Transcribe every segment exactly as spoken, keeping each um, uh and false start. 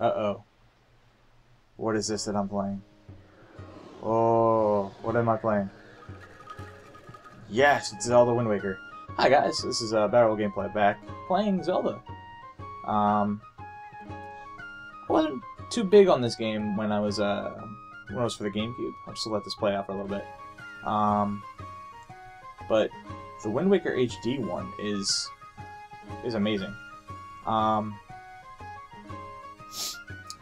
Uh-oh. What is this that I'm playing? Oh, what am I playing? Yes, it's Zelda Wind Waker. Hi guys, this is uh, Barrel Roll Gameplay back, playing Zelda. Um, I wasn't too big on this game when I was uh, when I was for the GameCube. I'll just let this play out for a little bit. Um, but the Wind Waker H D one is is amazing. Um,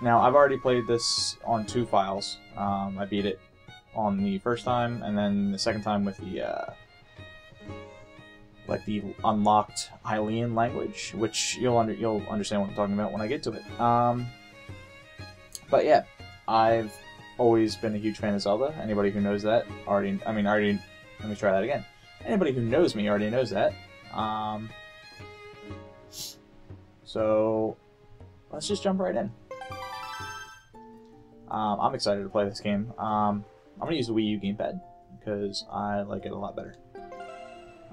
now I've already played this on two files. Um, I beat it on the first time, and then the second time with the. Uh, like the unlocked Hylian language, which you'll under, you'll understand what I'm talking about when I get to it. Um, but yeah, I've always been a huge fan of Zelda. Anybody who knows that already, I mean, already, let me try that again. Anybody who knows me already knows that. Um, so, let's just jump right in. Um, I'm excited to play this game. Um, I'm gonna use the Wii U gamepad, because I like it a lot better.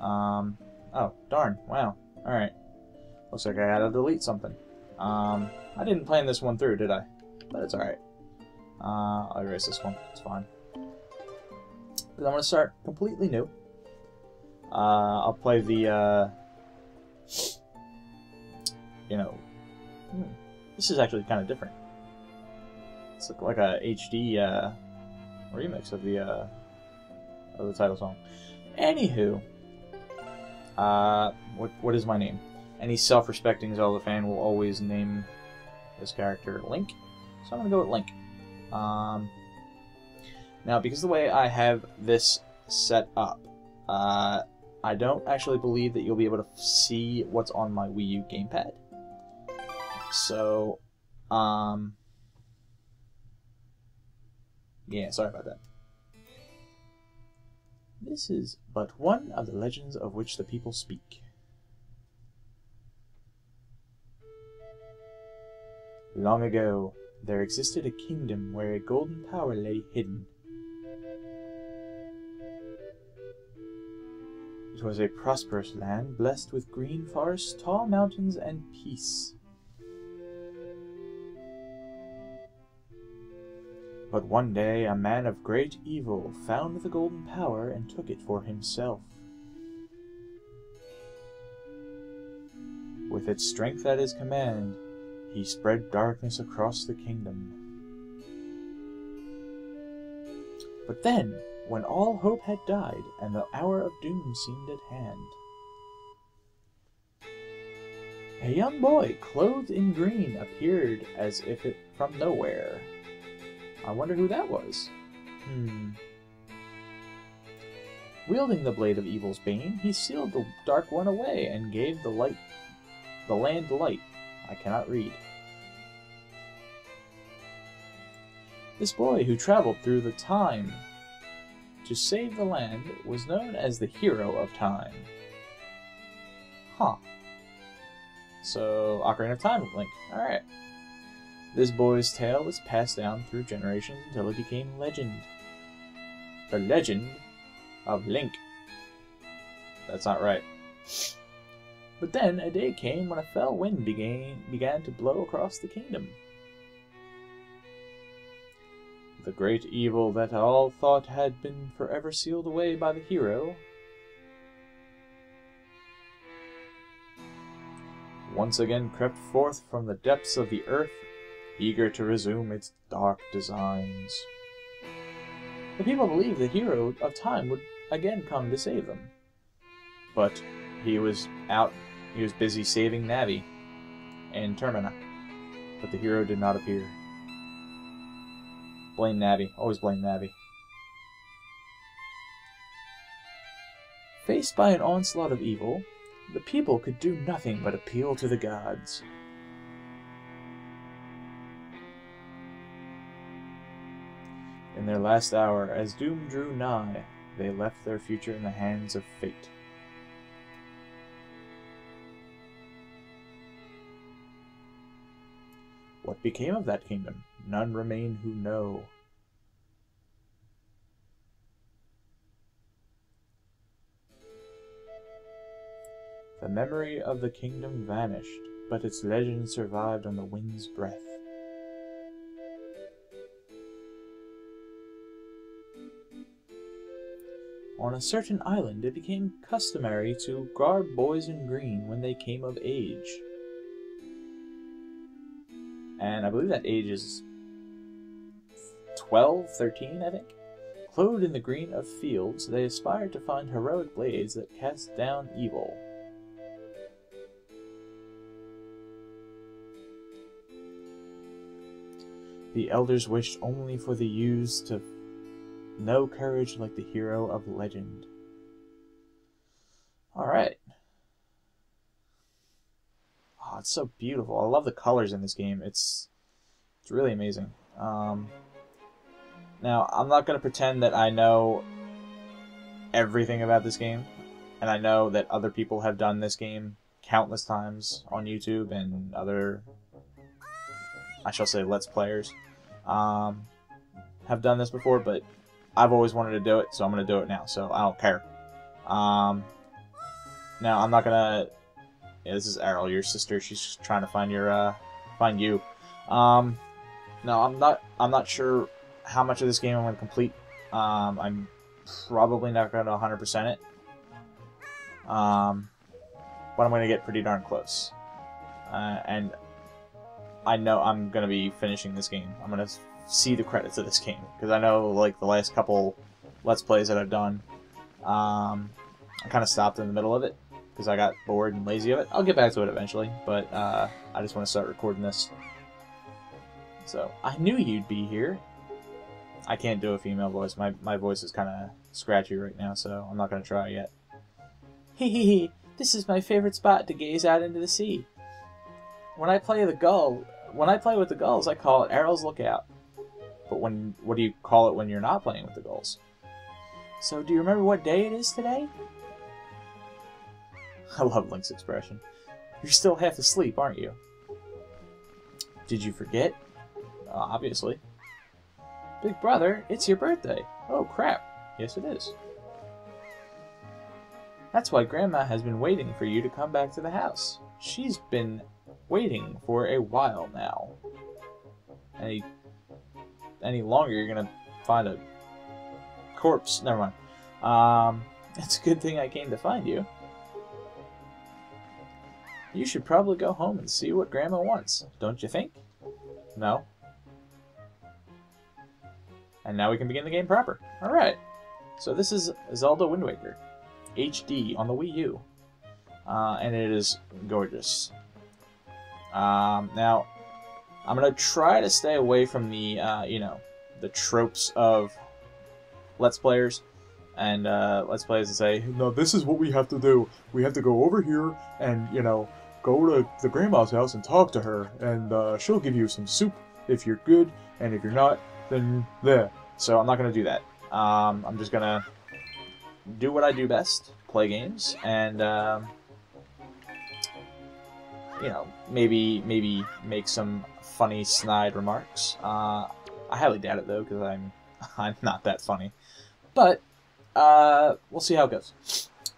Um, oh, darn, wow, alright. Looks like I gotta delete something. Um, I didn't plan this one through, did I? But it's alright. Uh, I'll erase this one, it's fine. Because I'm gonna start completely new. Uh, I'll play the, uh, you know, hmm, this is actually kind of different. It's like a H D, uh, remix of the, uh, of the title song. Anywho. Uh, what, what is my name? Any self-respecting Zelda fan will always name this character Link, so I'm gonna go with Link. Um, now, because of the way I have this set up, uh, I don't actually believe that you'll be able to see what's on my Wii U gamepad. So, um, yeah, sorry about that. This is but one of the legends of which the people speak. Long ago, there existed a kingdom where a golden power lay hidden. It was a prosperous land blessed with green forests, tall mountains, and peace. But one day, a man of great evil found the golden power and took it for himself. With its strength at his command, he spread darkness across the kingdom. But then, when all hope had died and the hour of doom seemed at hand, a young boy clothed in green appeared as if it from nowhere. I wonder who that was. Hmm. Wielding the Blade of Evil's Bane, he sealed the Dark One away and gave the light, the land light. I cannot read. This boy who traveled through the time to save the land was known as the Hero of Time. Huh. So, Ocarina of Time Link. Alright. This boy's tale was passed down through generations until it became legend. The legend of Link. That's not right. But then a day came when a fell wind began, began to blow across the kingdom. The great evil that all thought had been forever sealed away by the hero once again crept forth from the depths of the earth, eager to resume its dark designs. The people believed the Hero of Time would again come to save them. But he was out, he was busy saving Navi and Termina. But the hero did not appear. Blame Navi, always blame Navi. Faced by an onslaught of evil, the people could do nothing but appeal to the gods. In their last hour, as doom drew nigh, they left their future in the hands of fate. What became of that kingdom? None remain who know. The memory of the kingdom vanished, but its legend survived on the wind's breath. On a certain island, it became customary to garb boys in green when they came of age. And I believe that age is twelve, thirteen, I think. Clothed in the green of fields, they aspired to find heroic blades that cast down evil. The elders wished only for the youths to know courage like the hero of legend. Alright. Oh, it's so beautiful. I love the colors in this game. It's, it's really amazing. Um, now, I'm not going to pretend that I know everything about this game. And I know that other people have done this game countless times on YouTube and other, I shall say, Let's Players. Um, have done this before, but I've always wanted to do it, so I'm going to do it now, so I don't care. Um, now, I'm not going to... Yeah, this is Errol, your sister. She's trying to find your, uh, find you. Um, no, I'm not, I'm not sure how much of this game I'm going to complete. Um, I'm probably not going to one hundred percent it. Um, but I'm going to get pretty darn close. Uh, and... I know I'm going to be finishing this game. I'm going to see the credits of this game. Because I know, like, the last couple Let's Plays that I've done, um, I kind of stopped in the middle of it. Because I got bored and lazy of it. I'll get back to it eventually. But uh, I just want to start recording this. So, I knew you'd be here. I can't do a female voice. My, my voice is kind of scratchy right now, so I'm not going to try yet. Hee hee hee. This is my favorite spot to gaze out into the sea. When I play the gull... When I play with the gulls, I call it Arrows Lookout. But when, what do you call it when you're not playing with the gulls? So, do you remember what day it is today? I love Link's expression. You're still half asleep, aren't you? Did you forget? Uh, obviously. Big brother, it's your birthday. Oh, crap. Yes, it is. That's why Grandma has been waiting for you to come back to the house. She's been... waiting for a while now. Any any longer, you're gonna find a corpse. Never mind. Um, it's a good thing I came to find you. You should probably go home and see what Grandma wants, don't you think? No. And now we can begin the game proper. Alright. So this is Zelda Wind Waker. H D on the Wii U. Uh, and it is gorgeous. Um, now, I'm going to try to stay away from the, uh, you know, the tropes of Let's Players and uh, Let's Players and say, no, this is what we have to do. We have to go over here and, you know, go to the grandma's house and talk to her, and uh, she'll give you some soup if you're good, and if you're not, then there. So I'm not going to do that. Um, I'm just going to do what I do best, play games, and... Um, you know, maybe maybe make some funny, snide remarks. Uh, I highly doubt it, though, because I'm, I'm not that funny. But, uh, we'll see how it goes.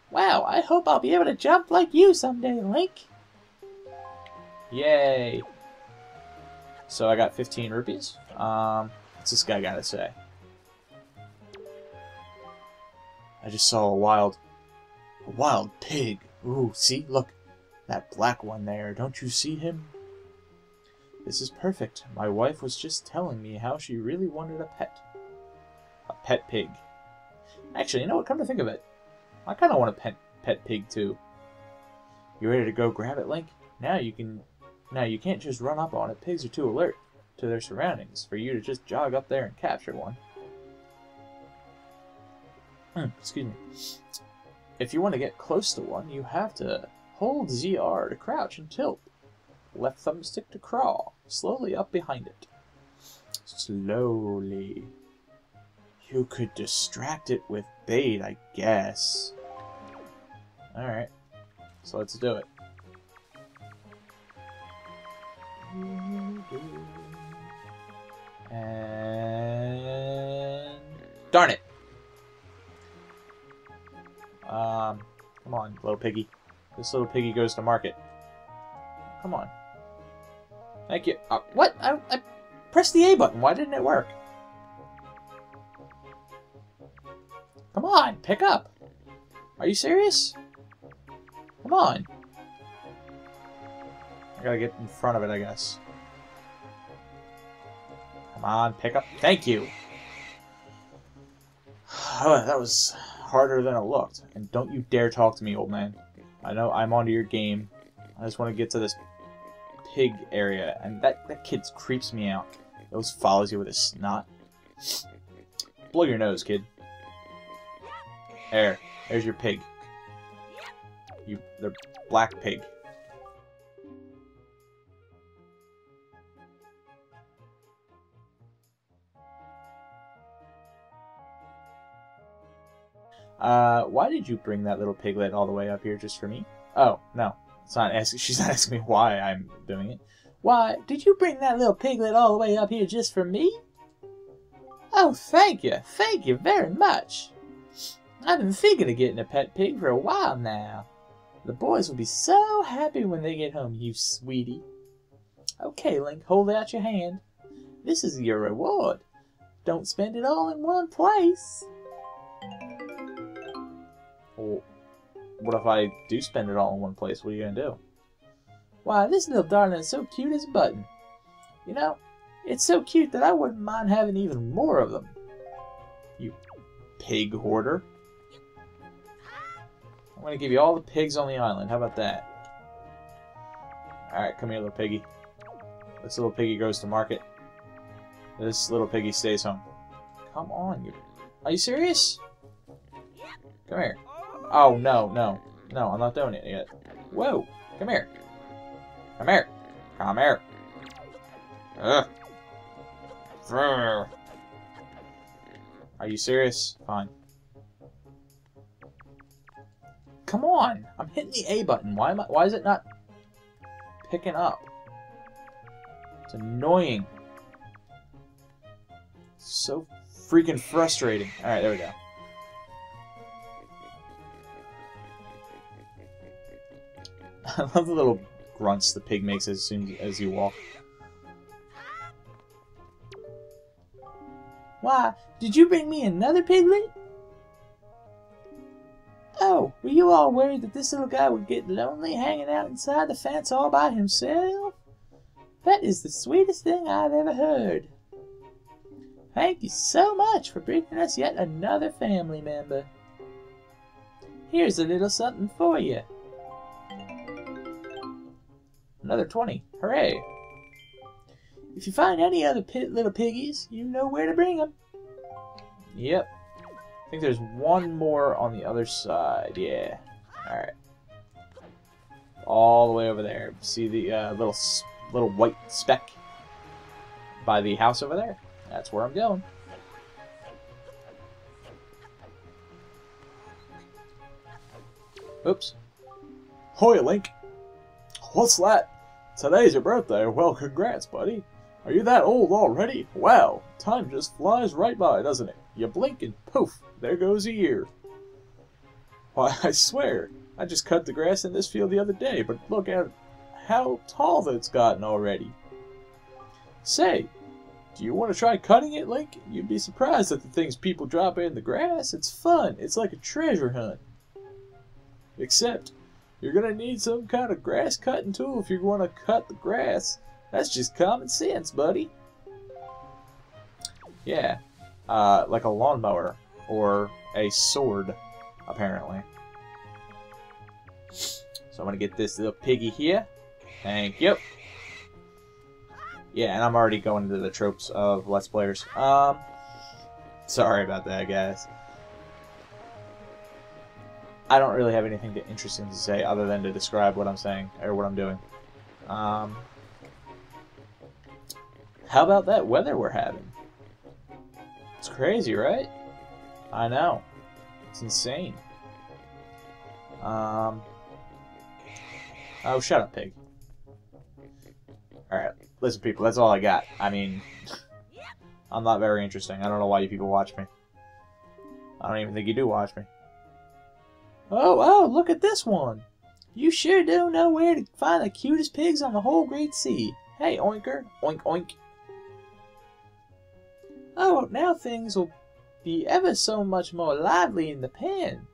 Wow, I hope I'll be able to jump like you someday, Link! Yay! So I got fifteen rupees. Um, what's this guy gotta say? I just saw a wild... a wild pig! Ooh, see? Look! That black one there, don't you see him? This is perfect. My wife was just telling me how she really wanted a pet. A pet pig. Actually, you know what? Come to think of it, I kind of want a pet pet pig too. You ready to go grab it, Link? Now you can. Now you can't just run up on it. Pigs are too alert to their surroundings for you to just jog up there and capture one. Hmm, excuse me. If you want to get close to one, you have to. Hold Z R to crouch and tilt. Left thumbstick to crawl. Slowly up behind it. Slowly. You could distract it with bait, I guess. Alright. So let's do it. And... darn it! Um, come on, little piggy. This little piggy goes to market. Come on. Thank you. Uh, what? I, I pressed the A button. Why didn't it work? Come on, pick up! Are you serious? Come on. I gotta get in front of it, I guess. Come on, pick up. Thank you! Oh, that was harder than it looked. And don't you dare talk to me, old man. I know I'm onto your game. I just want to get to this pig area. And that, that kid creeps me out. He always follows you with his snot. Blow your nose, kid. There. There's your pig. You, the black pig. Uh, why did you bring that little piglet all the way up here just for me? Oh, no. It's not asking, she's not asking me why I'm doing it. Why did you bring that little piglet all the way up here just for me? Oh, thank you. Thank you very much. I've been thinking of getting a pet pig for a while now. The boys will be so happy when they get home, you sweetie. Okay, Link, hold out your hand. This is your reward. Don't spend it all in one place. Well, what if I do spend it all in one place? What are you going to do? Why, this little darling is so cute as a button. You know, it's so cute that I wouldn't mind having even more of them. You pig hoarder. I'm going to give you all the pigs on the island. How about that? Alright, come here, little piggy. This little piggy goes to market. This little piggy stays home. Come on, you... Are you serious? Come here. Oh, no, no. No, I'm not doing it yet. Whoa! Come here. Come here. Come here. Ugh. Brr. Are you serious? Fine. Come on! I'm hitting the A button. Why am I, why is it not picking up? It's annoying. It's so freaking frustrating. Alright, there we go. I love the little grunts the pig makes as soon as you walk. Why, did you bring me another piglet? Oh, were you all worried that this little guy would get lonely hanging out inside the fence all by himself? That is the sweetest thing I've ever heard. Thank you so much for bringing us yet another family member. Here's a little something for you. Another twenty. Hooray! If you find any other pit little piggies, you know where to bring them. Yep. I think there's one more on the other side. Yeah. Alright. All the way over there. See the uh, little little white speck by the house over there? That's where I'm going. Oops. Hoy, Link! What's that? Today's your birthday. Well, congrats, buddy. Are you that old already? Wow, time just flies right by, doesn't it? You blink and poof, there goes a year. Why, I swear, I just cut the grass in this field the other day, but look at how tall that's gotten already. Say, do you want to try cutting it, Link? You'd be surprised at the things people drop in the grass. It's fun. It's like a treasure hunt. Except... you're going to need some kind of grass cutting tool if you're going to cut the grass. That's just common sense, buddy. Yeah, uh, like a lawnmower or a sword, apparently. So I'm going to get this little piggy here. Thank you. Yeah, and I'm already going into the tropes of Let's Players. Um, sorry about that, guys. I don't really have anything to, interesting to say other than to describe what I'm saying, or what I'm doing. Um, how about that weather we're having? It's crazy, right? I know. It's insane. Um, oh, shut up, pig. Alright, listen, people, that's all I got. I mean, I'm not very interesting. I don't know why you people watch me. I don't even think you do watch me. Oh, oh, look at this one. You sure do know where to find the cutest pigs on the whole great sea. Hey, oinker. Oink, oink. Oh, now things will be ever so much more lively in the pen.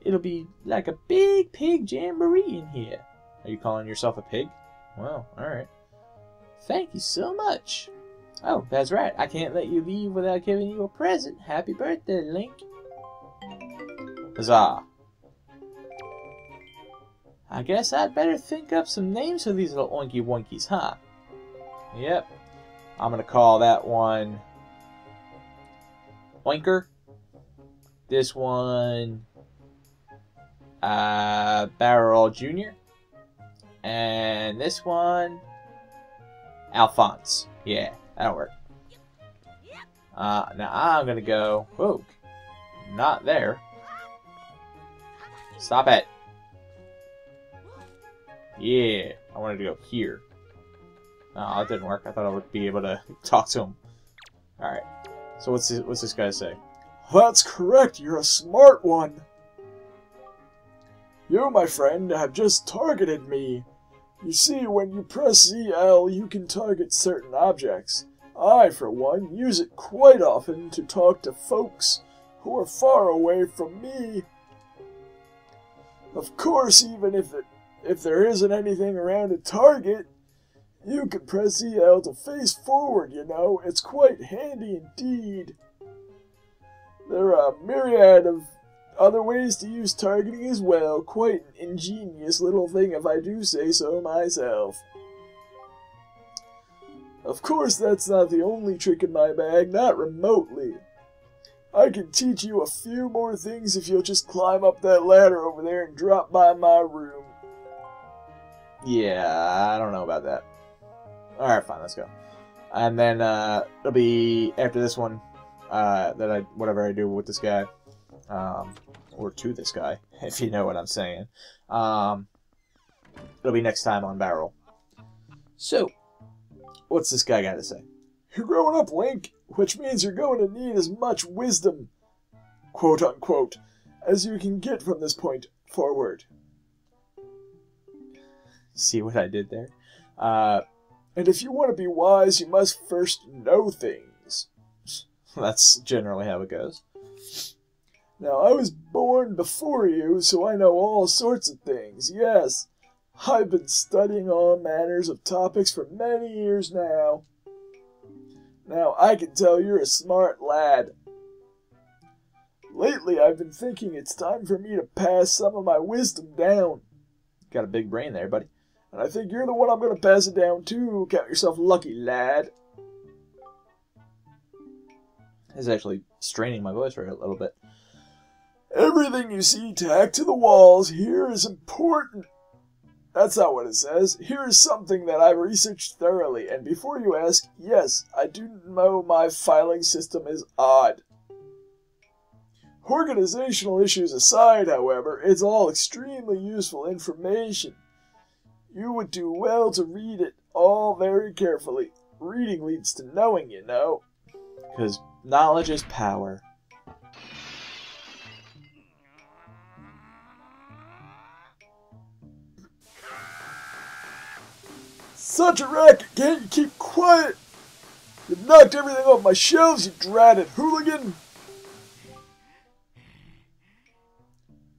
It'll be like a big pig jamboree in here. Are you calling yourself a pig? Well, alright. Thank you so much. Oh, that's right. I can't let you leave without giving you a present. Happy birthday, Link. Huzzah. I guess I'd better think up some names for these little oinky wonkies, huh? Yep. I'm gonna call that one Oinker. This one uh, Barrel Junior And this one Alphonse. Yeah, that'll work. Uh, now I'm gonna go. Whoa, not there. Stop it. Yeah, I wanted to go here. No, that didn't work. I thought I would be able to talk to him. Alright. So what's this, what's this guy say? That's correct, you're a smart one. You, my friend, have just targeted me. You see, when you press Z L, you can target certain objects. I, for one, use it quite often to talk to folks who are far away from me. Of course, even if it, if there isn't anything around to target, you can press E L to face forward, you know. It's quite handy indeed. There are a myriad of other ways to use targeting as well. Quite an ingenious little thing, if I do say so myself. Of course, that's not the only trick in my bag, not remotely. I can teach you a few more things if you'll just climb up that ladder over there and drop by my room. Yeah, I don't know about that. Alright, fine, let's go. And then, uh, it'll be after this one, uh, that I, whatever I do with this guy, um, or to this guy, if you know what I'm saying, um, it'll be next time on Barrel. So, what's this guy got to say? You're growing up, Link, which means you're going to need as much wisdom, quote-unquote, as you can get from this point forward. See what I did there? Uh... And if you want to be wise, you must first know things. That's generally how it goes. Now, I was born before you, so I know all sorts of things. Yes, I've been studying all manners of topics for many years now. Now, I can tell you're a smart lad. Lately, I've been thinking it's time for me to pass some of my wisdom down. Got a big brain there, buddy. And I think you're the one I'm going to pass it down to. Count yourself lucky, lad. It's actually straining my voice right a little bit. Everything you see tacked to the walls here is important. That's not what it says. Here is something that I researched thoroughly. And before you ask, yes, I do know my filing system is odd. Organizational issues aside, however, it's all extremely useful information. You would do well to read it all very carefully. Reading leads to knowing, you know. Because knowledge is power. Such a racket! Can't you keep quiet? You've knocked everything off my shelves, you dratted hooligan!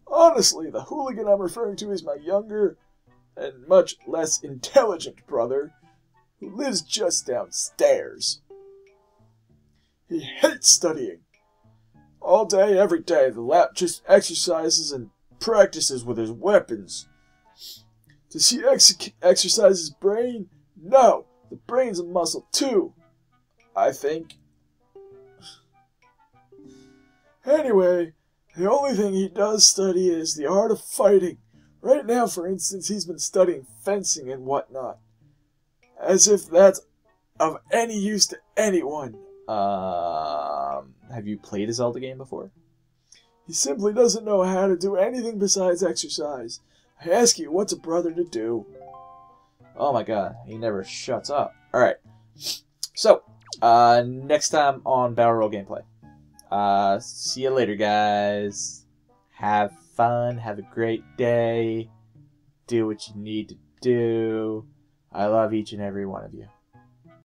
Honestly, the hooligan I'm referring to is my younger and much less intelligent brother, who lives just downstairs. He hates studying. All day, every day, the lad just exercises and practices with his weapons. Does he ex exercise his brain? No, the brain's a muscle too, I think. Anyway, the only thing he does study is the art of fighting. Right now, for instance, he's been studying fencing and whatnot. As if that's of any use to anyone. Um, have you played a Zelda game before? He simply doesn't know how to do anything besides exercise. I ask you, what's a brother to do? Oh my god, he never shuts up. Alright, so, uh, next time on Barrel Roll Gameplay. Uh, see you later, guys. Have fun. Fun, have a great day, do what you need to do. I love each and every one of you.